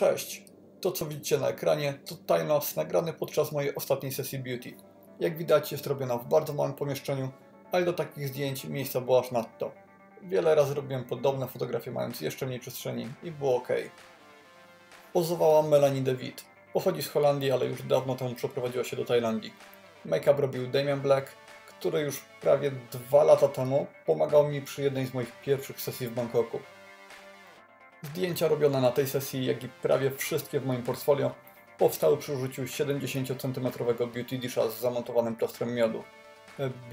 Cześć! To co widzicie na ekranie to timelapse nagrany podczas mojej ostatniej sesji beauty. Jak widać jest robiona w bardzo małym pomieszczeniu, ale do takich zdjęć miejsca było aż nadto. Wiele razy robiłem podobne fotografie mając jeszcze mniej przestrzeni i było ok. Pozowała Melanie DeWitt. Pochodzi z Holandii, ale już dawno temu przeprowadziła się do Tajlandii. Make-up robił Damian Black, który już prawie 2 lata temu pomagał mi przy jednej z moich pierwszych sesji w Bangkoku. Zdjęcia robione na tej sesji, jak i prawie wszystkie w moim portfolio, powstały przy użyciu 70-centymetrowego Beauty Disha z zamontowanym plastrem miodu.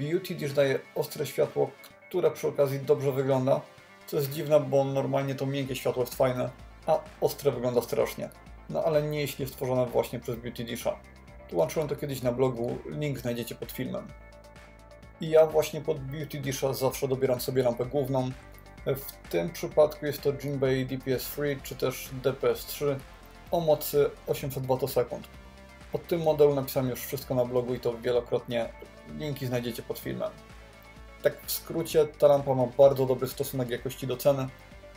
Beauty Dish daje ostre światło, które przy okazji dobrze wygląda, co jest dziwne, bo normalnie to miękkie światło jest fajne, a ostre wygląda strasznie. No ale nie jeśli jest stworzone właśnie przez Beauty Disha. Tłumaczyłem to kiedyś na blogu, link znajdziecie pod filmem. I ja właśnie pod Beauty Disha zawsze dobieram sobie lampę główną. W tym przypadku jest to Jinbei DPsIII czy też DPS3 o mocy 800 W/s. O tym modelu napisałem już wszystko na blogu i to wielokrotnie, linki znajdziecie pod filmem. Tak w skrócie, ta lampa ma bardzo dobry stosunek jakości do ceny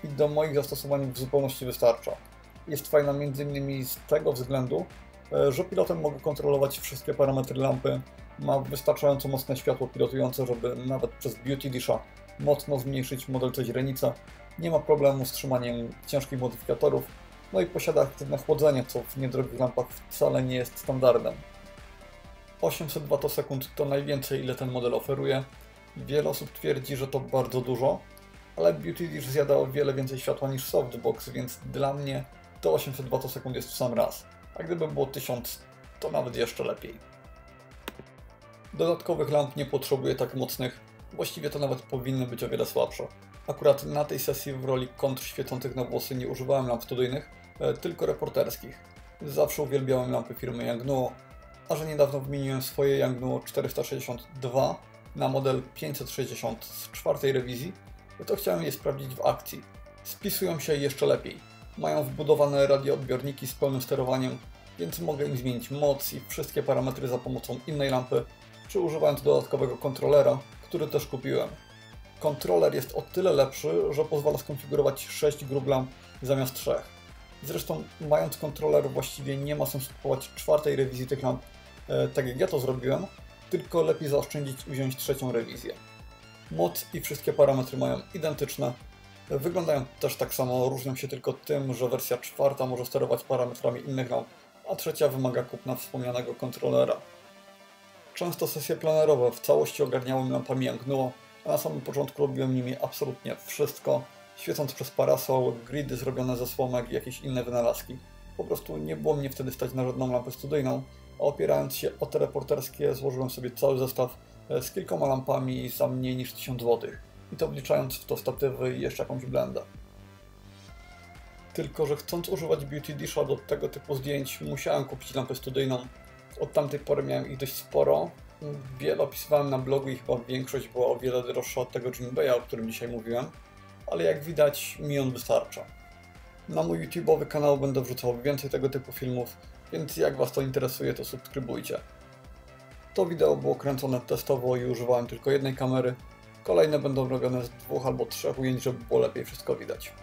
i do moich zastosowań w zupełności wystarcza. Jest fajna m.in. z tego względu, że pilotem mogę kontrolować wszystkie parametry lampy, ma wystarczająco mocne światło pilotujące, żeby nawet przez Beauty Disha mocno zmniejszyć model co źrenica, nie ma problemu z trzymaniem ciężkich modyfikatorów, no i posiada aktywne chłodzenie, co w niedrogich lampach wcale nie jest standardem. 800 W/s to najwięcej, ile ten model oferuje. Wiele osób twierdzi, że to bardzo dużo, ale Beauty Dish zjada o wiele więcej światła niż softbox, więc dla mnie to 800 W/s jest w sam raz, a gdyby było 1000, to nawet jeszcze lepiej. Dodatkowych lamp nie potrzebuję tak mocnych, właściwie to nawet powinny być o wiele słabsze. Akurat na tej sesji w roli kontrświecących na włosy nie używałem lamp studyjnych, tylko reporterskich. Zawsze uwielbiałem lampy firmy Yongnuo, a że niedawno wymieniłem swoje Yongnuo 462 na model 560 z 4. rewizji, to chciałem je sprawdzić w akcji. Spisują się jeszcze lepiej. Mają wbudowane radioodbiorniki z pełnym sterowaniem, więc mogę im zmienić moc i wszystkie parametry za pomocą innej lampy, czy używając dodatkowego kontrolera, który też kupiłem. Kontroler jest o tyle lepszy, że pozwala skonfigurować 6 grup lamp zamiast 3. Zresztą mając kontroler właściwie nie ma sensu kupować 4. rewizji tych lamp, tak jak ja to zrobiłem, tylko lepiej zaoszczędzić i wziąć 3. rewizję. Moc i wszystkie parametry mają identyczne, wyglądają też tak samo, różnią się tylko tym, że wersja 4. może sterować parametrami innych lamp, a 3. wymaga kupna wspomnianego kontrolera. Często sesje planerowe w całości ogarniałem lampami Yongnuo, a na samym początku robiłem nimi absolutnie wszystko, świecąc przez parasol, gridy zrobione ze słomek i jakieś inne wynalazki. Po prostu nie było mnie wtedy stać na żadną lampę studyjną, a opierając się o te reporterskie złożyłem sobie cały zestaw z kilkoma lampami za mniej niż 1000 zł. I to wliczając w to statywy i jeszcze jakąś blendę. Tylko że chcąc używać Beauty Disha do tego typu zdjęć, musiałem kupić lampę studyjną. Od tamtej pory miałem ich dość sporo. Wiele opisywałem na blogu i chyba większość była o wiele droższa od tego Jinbei'a, o którym dzisiaj mówiłem. Ale jak widać, mi on wystarcza. Na mój YouTube'owy kanał będę wrzucał więcej tego typu filmów, więc jak Was to interesuje, to subskrybujcie. To wideo było kręcone testowo i używałem tylko jednej kamery. Kolejne będą robione z 2 albo 3 ujęć, żeby było lepiej wszystko widać.